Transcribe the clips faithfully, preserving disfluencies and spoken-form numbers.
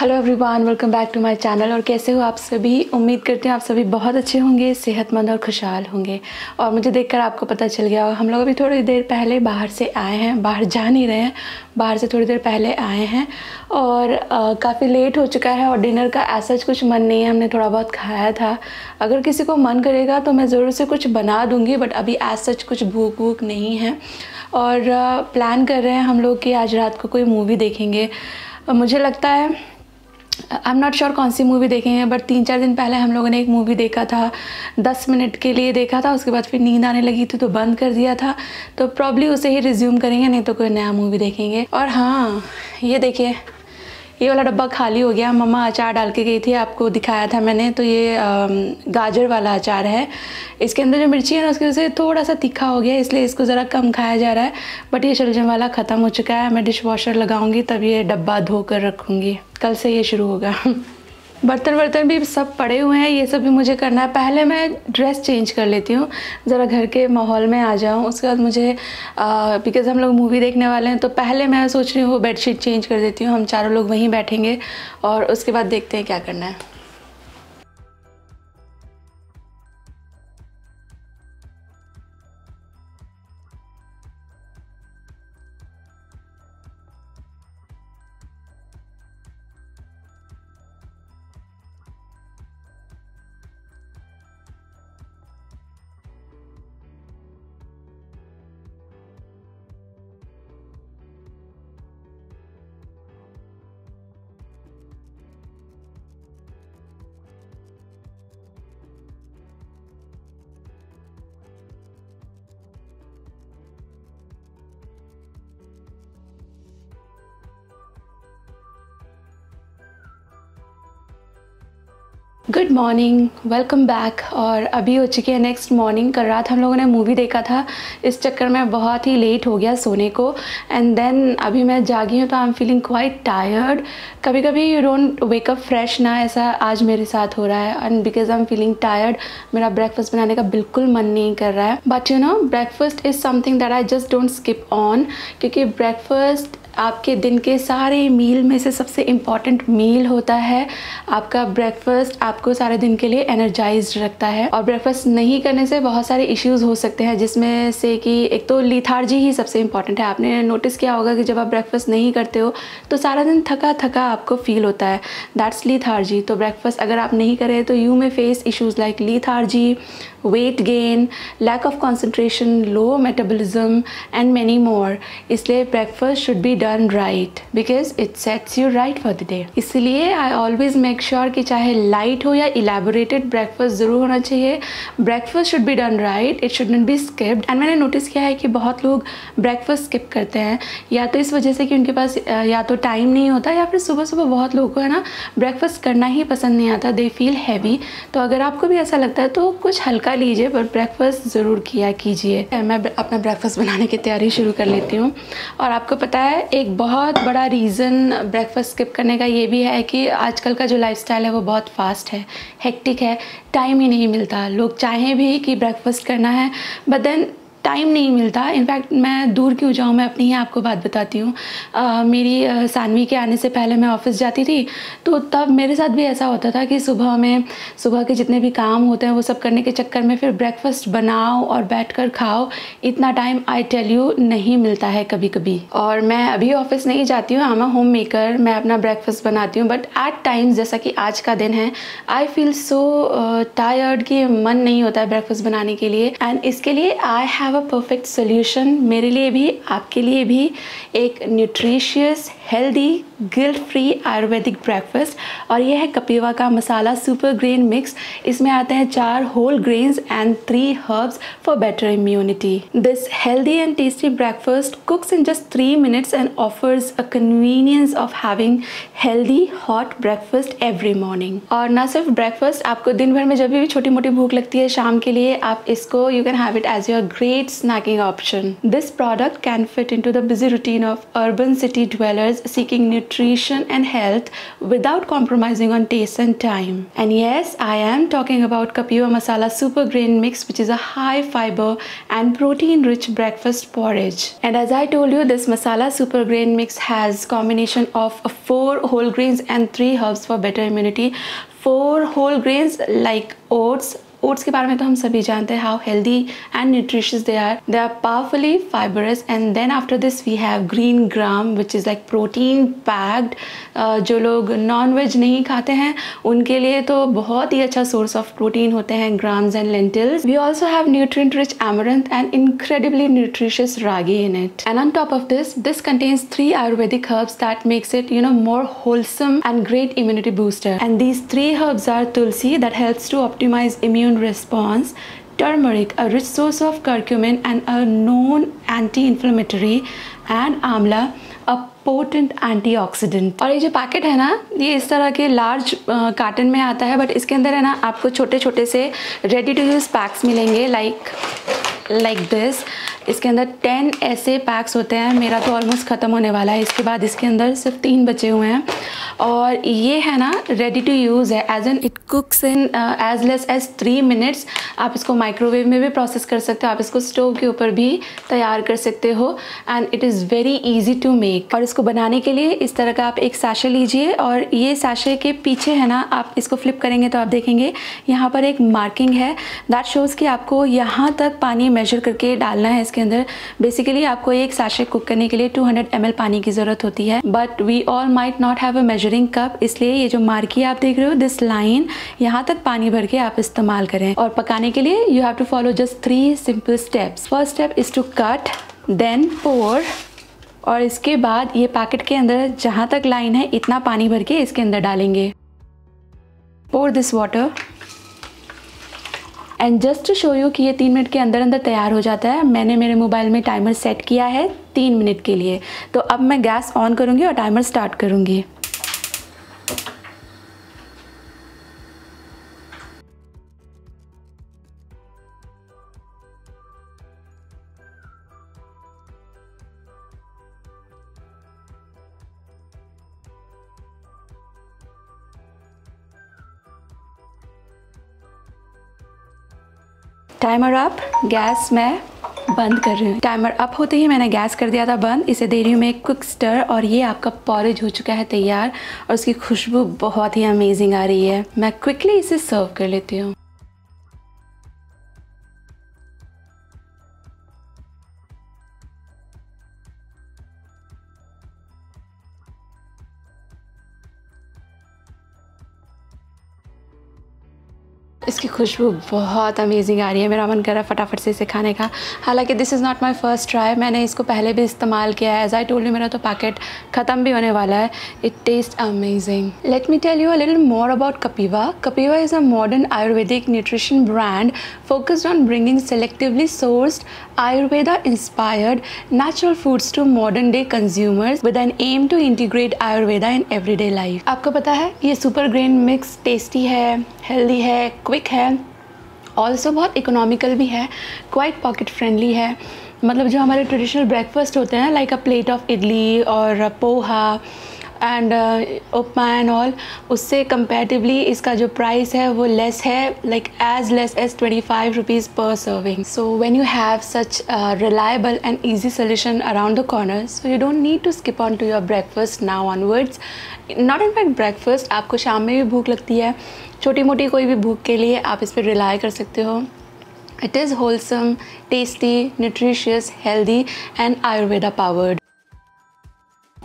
Hello everyone, welcome back to my channel. और कैसे हो आप सभी? उम्मीद करते हैं आप सभी बहुत अच्छे होंगे, सेहतमंद और खुशहाल होंगे। और मुझे देखकर आपको पता चल गया, हम लोग अभी थोड़ी देर पहले बाहर से आए हैं, बाहर जा नहीं रहे हैं, बाहर से थोड़ी देर पहले आए हैं। और काफ़ी लेट हो चुका है और डिनर का ऐसा कुछ मन नहीं है, हमने थोड़ा बहुत खाया था। अगर किसी को मन करेगा तो मैं ज़रूर से कुछ बना दूँगी, बट अभी ऐसा कुछ भूख वूख नहीं है। और प्लान कर रहे हैं हम लोग कि आज रात को कोई मूवी देखेंगे। मुझे लगता है आई एम नॉट श्योर कौन सी मूवी देखेंगे, बट तीन चार दिन पहले हम लोगों ने एक मूवी देखा था, दस मिनट के लिए देखा था। उसके बाद फिर नींद आने लगी थी तो बंद कर दिया था, तो प्रॉब्ली उसे ही रिज्यूम करेंगे, नहीं तो कोई नया मूवी देखेंगे। और हाँ, ये देखिए, ये वाला डब्बा खाली हो गया। मम्मा अचार डाल के गई थी, आपको दिखाया था मैंने, तो ये गाजर वाला अचार है। इसके अंदर जो मिर्ची है ना, उसकी वजह से थोड़ा सा तीखा हो गया, इसलिए इसको ज़रा कम खाया जा रहा है। बट ये शलजम वाला ख़त्म हो चुका है, मैं डिश वॉशर लगाऊंगी तब ये डब्बा धो कर रखूँगी, कल से ये शुरू होगा। बर्तन वर्तन भी सब पड़े हुए हैं, ये सब भी मुझे करना है। पहले मैं ड्रेस चेंज कर लेती हूँ, ज़रा घर के माहौल में आ जाऊँ, उसके बाद मुझे, बिकॉज़ हम लोग मूवी देखने वाले हैं, तो पहले मैं सोच रही हूँ वो बेडशीट चेंज कर देती हूँ। हम चारों लोग वहीं बैठेंगे और उसके बाद देखते हैं क्या करना है। Good morning, welcome back. और अभी हो चुकी है नेक्स्ट मॉर्निंग। कल रात हम लोगों ने मूवी देखा था, इस चक्कर में बहुत ही लेट हो गया सोने को। एंड देन अभी मैं जागी हूँ तो I am feeling quite tired. कभी कभी यू डोंट वेकअप फ्रेश ना, ऐसा आज मेरे साथ हो रहा है। And because I am feeling tired, मेरा ब्रेकफास्ट बनाने का बिल्कुल मन नहीं कर रहा है। But you know, breakfast is something that I just don't skip on, क्योंकि ब्रेकफास्ट आपके दिन के सारे मील में से सबसे इम्पॉर्टेंट मील होता है। आपका ब्रेकफास्ट आपको सारे दिन के लिए एनर्जाइज्ड रखता है। और ब्रेकफास्ट नहीं करने से बहुत सारे इश्यूज़ हो सकते हैं, जिसमें से कि एक तो लेथार्जी ही सबसे इम्पॉर्टेंट है। आपने नोटिस किया होगा कि जब आप ब्रेकफास्ट नहीं करते हो तो सारा दिन थका थका आपको फील होता है, दैट्स लेथार्जी। तो ब्रेकफास्ट अगर आप नहीं करें तो you may face issues like lethargy, weight gain, lack of concentration, low metabolism and many more. इसलिए breakfast should be Done right because it sets you right for the day. इसलिए I always make sure कि चाहे light हो या elaborated, breakfast ज़रूर होना चाहिए। Breakfast should be done right, it shouldn't be skipped. And मैंने नोटिस किया है कि बहुत लोग breakfast skip करते हैं, या तो इस वजह से कि उनके पास या तो time नहीं होता, या फिर सुबह सुबह बहुत लोगों को है ना breakfast करना ही पसंद नहीं आता, they feel heavy। तो अगर आपको भी ऐसा लगता है तो कुछ हल्का लीजिए, पर breakfast ज़रूर किया कीजिए। मैं अपना breakfast बनाने की तैयारी शुरू कर लेती हूँ। और आपको पता है, एक बहुत बड़ा रीज़न ब्रेकफास्ट स्किप करने का ये भी है कि आजकल का जो लाइफस्टाइल है वो बहुत फास्ट है, हेक्टिक है, टाइम ही नहीं मिलता। लोग चाहें भी कि ब्रेकफास्ट करना है बट देन टाइम नहीं मिलता। इनफैक्ट मैं दूर क्यों जाऊँ, मैं अपनी ही आपको बात बताती हूँ। uh, मेरी uh, सानवी के आने से पहले मैं ऑफ़िस जाती थी, तो तब मेरे साथ भी ऐसा होता था कि सुबह में सुबह के जितने भी काम होते हैं वो सब करने के चक्कर में फिर ब्रेकफास्ट बनाओ और बैठकर खाओ, इतना टाइम आई टेल यू नहीं मिलता है कभी कभी। और मैं अभी ऑफ़िस नहीं जाती हूँ, I am a home maker, मैं अपना ब्रेकफास्ट बनाती हूँ। बट एट टाइम्स, जैसा कि आज का दिन है, आई फील सो टायर्ड कि मन नहीं होता है ब्रेकफास्ट बनाने के लिए। एंड इसके लिए आई हैव परफेक्ट सोल्यूशन, मेरे लिए भी आपके लिए भी। एक nutritious, healthy, guilt free Ayurvedic breakfast, और यह है कपीवा का मसाला सुपर ग्रेन मिक्स। इसमें आते हैं चार whole grains and three herbs for better immunity. This healthy and tasty breakfast cooks in just three minutes and offers a convenience of having healthy hot breakfast every morning. और ना सिर्फ breakfast, आपको दिन भर में जब भी छोटी मोटी भूख लगती है शाम के लिए, आप इसको you can have it as your great snacking option. This product can fit into the busy routine of urban city dwellers is seeking nutrition and health without compromising on taste and time. And yes, I am talking about Kapiva Masala Supergrain Mix, which is a high fiber and protein rich breakfast porridge. And as I told you, this Masala Supergrain Mix has combination of four whole grains and three herbs for better immunity. Four whole grains like oats. Oats के बारे में तो हम सभी जानते हैं how healthy and nutritious they are they are powerfully fibrous. And then after this we have green gram which is like protein packed. जो लोग नॉन वेज नहीं खाते हैं उनके लिए तो बहुत ही अच्छा सोर्स ऑफ प्रोटीन होते हैं grams and lentils. We also have nutrient rich amaranth and incredibly nutritious ragi in it. And on top of this this contains three Ayurvedic herbs that makes it you know more wholesome and great immunity booster. And these three herbs are tulsi that helps to optimize immune response, turmeric, a rich source of curcumin and a known anti-inflammatory, and amla, a potent antioxidant. और ये जो packet है ना ये इस तरह के large carton में आता है, बट इसके अंदर है ना आपको छोटे छोटे से रेडी टू यूज पैक्स मिलेंगे लाइक लाइक दिस. इसके अंदर टेन ऐसे पैक्स होते हैं. मेरा तो ऑलमोस्ट ख़त्म होने वाला है, इसके बाद इसके अंदर सिर्फ तीन बचे हुए हैं. और ये है ना रेडी टू यूज़ है, as an it cooks in as less as three minutes. आप इसको माइक्रोवेव में भी प्रोसेस कर सकते हो, आप इसको स्टोव के ऊपर भी तैयार कर सकते हो, and it is very easy to make. और इसको बनाने के लिए इस तरह का आप एक सैशे लीजिए और ये सैशे के पीछे है ना आप इसको फ्लिप करेंगे तो आप देखेंगे यहाँ पर एक मार्किंग है दैट शोज़ कि आपको यहाँ तक पानी मेजर करके डालना है इसके अंदर. बेसिकली आपको एक सैशे कुक करने के लिए टू हंड्रेड एम एल पानी की ज़रूरत होती है, but we all might not have a measuring cup, इसलिए ये जो मार्की आप देख रहे हो दिस लाइन यहाँ तक पानी भर के आप इस्तेमाल करें. और पकाने के लिए you have to follow just three simple steps. First step is to cut, then pour, और इसके बाद ये पैकेट के अंदर जहाँ तक लाइन है इतना पानी भर के इसके अंदर डालेंगे. Pour this water and just to show you कि ये तीन मिनट के अंदर अंदर तैयार हो जाता है. मैंने मेरे मोबाइल में टाइमर सेट किया है तीन मिनट के लिए, तो अब मैं गैस ऑन करूँगी और टाइमर स्टार्ट करूँगी. टाइमर अप, गैस मैं बंद कर रही हूँ. टाइमर अप होते ही मैंने गैस कर दिया था बंद. इसे दे रही हूँ मैं एक क्विक स्टर और ये आपका पॉरेज हो चुका है तैयार, और उसकी खुशबू बहुत ही अमेजिंग आ रही है. मैं क्विकली इसे सर्व कर लेती हूँ. इसकी खुशबू बहुत अमेजिंग आ रही है, मेरा मन कर रहा है फटाफट से इसे खाने का. हालांकि this is not my first try, मैंने इसको पहले भी इस्तेमाल किया है. एज आई टोल्ड यू मेरा तो पैकेट ख़त्म भी होने वाला है. It taste amazing. Let me tell you a little more about Kapiva. Kapiva is a modern Ayurvedic nutrition brand focused on bringing selectively sourced Ayurveda inspired natural foods to modern day consumers with an aim to integrate Ayurveda in everyday life. आपको पता है ये super grain mix tasty है, healthy है, quick है, also बहुत economical भी है, क्वाइट पॉकेट फ्रेंडली है. मतलब जो हमारे ट्रेडिशनल ब्रेकफास्ट होते हैं like a plate of idli और poha and upma and all, उससे कंपेरेटिवली इसका जो प्राइस है वो लेस है, like as less as twenty five rupees per serving. So when you have such reliable and easy solution around the corner, so you don't need to skip on to your breakfast now onwards. Not in fact breakfast, आपको शाम में भी भूख लगती है, छोटी मोटी कोई भी भूख के लिए आप इस पर रिलाई कर सकते हो. It is wholesome, tasty, nutritious, healthy and Ayurveda powered.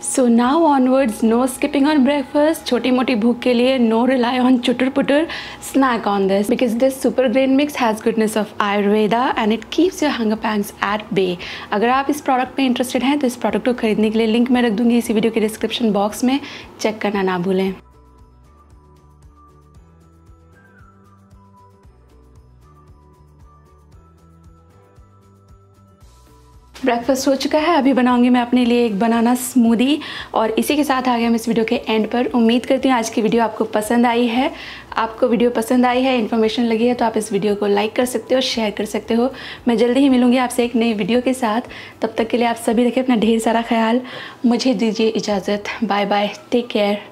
So now onwards, no skipping on breakfast. छोटी मोटी भूख के लिए नो रिलाई ऑन चुटर पुटर snack on this, because this super grain mix has goodness of Ayurveda and it keeps your hunger pangs at bay. अगर आप इस प्रोडक्ट में इंटरेस्टेड हैं तो इस प्रोडक्ट को खरीदने के लिए लिंक मैं रख दूंगी इसी वीडियो के डिस्क्रिप्शन बॉक्स में, चेक करना ना भूलें. ब्रेकफास्ट हो चुका है। अभी बनाऊंगी मैं अपने लिए एक बनाना स्मूदी। और इसी के साथ आ गए हम इस वीडियो के एंड पर। उम्मीद करती हूँ आज की वीडियो आपको पसंद आई है। आपको वीडियो पसंद आई है, इन्फॉर्मेशन लगी है तो आप इस वीडियो को लाइक कर सकते हो, शेयर कर सकते हो। मैं जल्दी ही मिलूँगी आपसे एक नई वीडियो के साथ। तब तक के लिए आप सभी रखें अपना ढेर सारा ख्याल। मुझे दीजिए इजाज़त। Bye bye, take care.